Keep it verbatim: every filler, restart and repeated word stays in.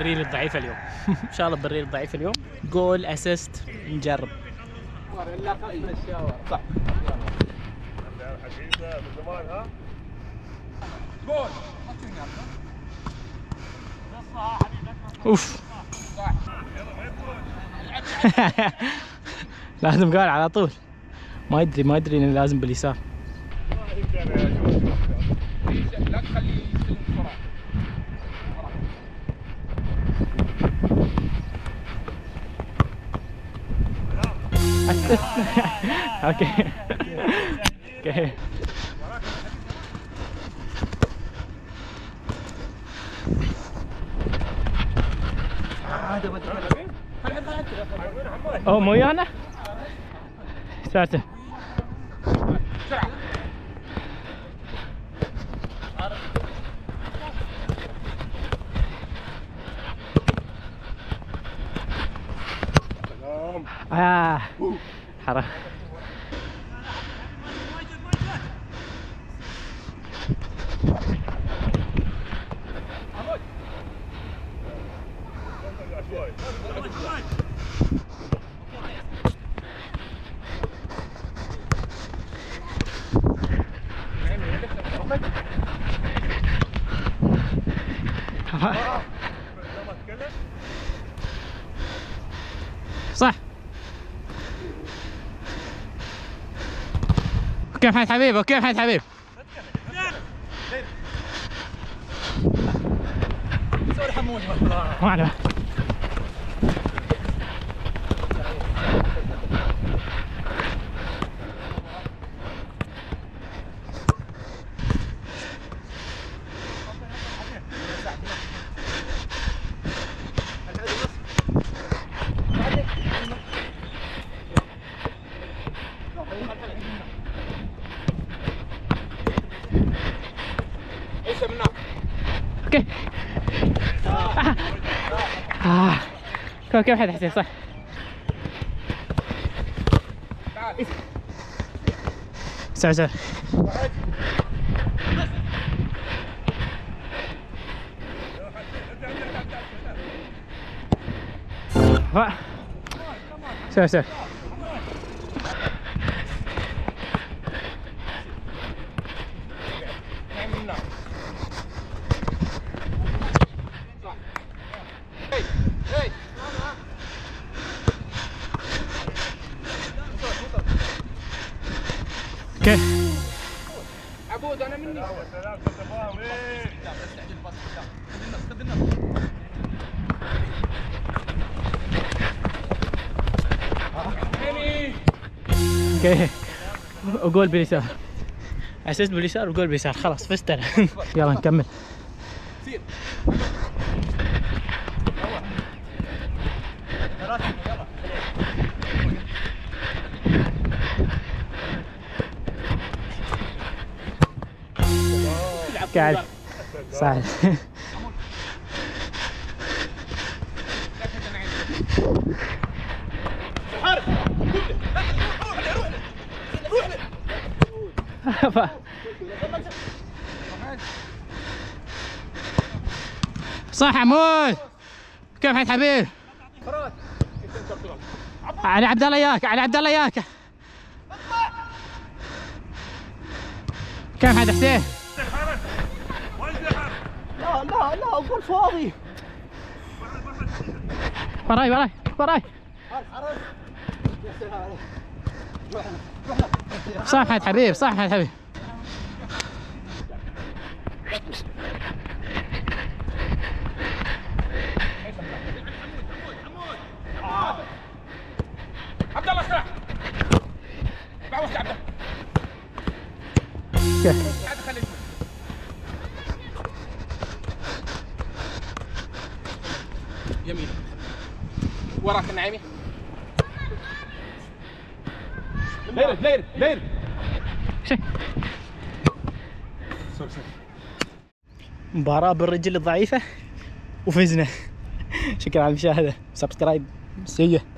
بريل الضعيفه اليوم. ان شاء الله بريل الضعيفه اليوم. جول اسيست نجرب. صح. اوف. لازم قال على طول. ما يدري ما يدري انه لازم باليسار. لا تخليه يستلم بسرعه. اوكي اوكي اوه مو ويانا؟ ساتر آه حرام. صح. اوكي محمد حبيب، اوكي محمد حبيب. ما عليه. اوكي آه. اوكي واحد حسين صح. سعر سعر سعر سعر اوكي عبود انا مني. اوكي وجول باليسار، اسيست باليسار وجول باليسار، خلاص فزت انا. يلا نكمل. قاعد صحيح. صح عمود. كيف حالك حبيبي؟ علي عبد الله ياك، علي عبد الله ياك. كيف حالك حسين؟ لا لا لا اقول فاضي. وراي وراي وراي. صح محمد حبيب، صح محمد حبيب. عبد الله اسرع. بعوض عبد الله. يمين وراك النعيمي. لير لير لير. مباراة بالرجل الضعيفة وفزنا. شكرا على المشاهدة، سبسكرايب سيو.